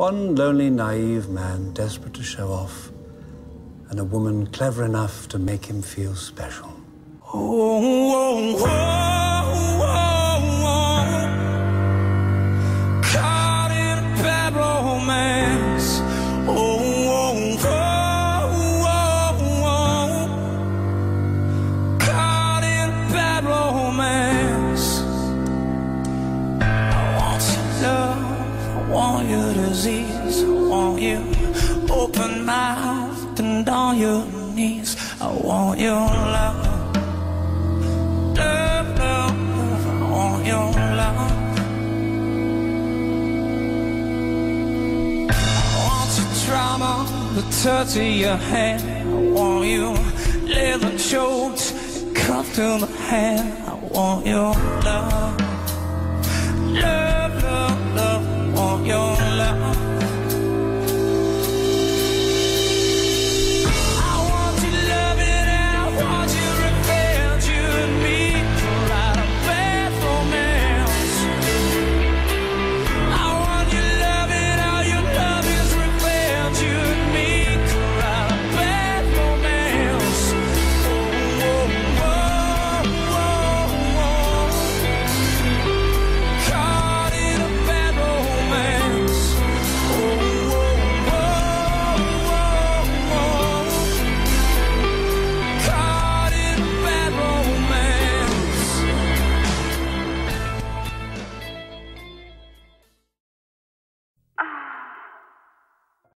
One lonely, naive man desperate to show off, and a woman clever enough to make him feel special. Oh, oh, oh, oh, oh. Caught in a bad romance. Oh, oh, oh, oh, oh. Caught in a bad romance. I want your love, I want your disease, I want you open mouth and on your knees. I want your love. The touch of your hand, I want you. Leather choked, cuffed to the hand. I want your love, love.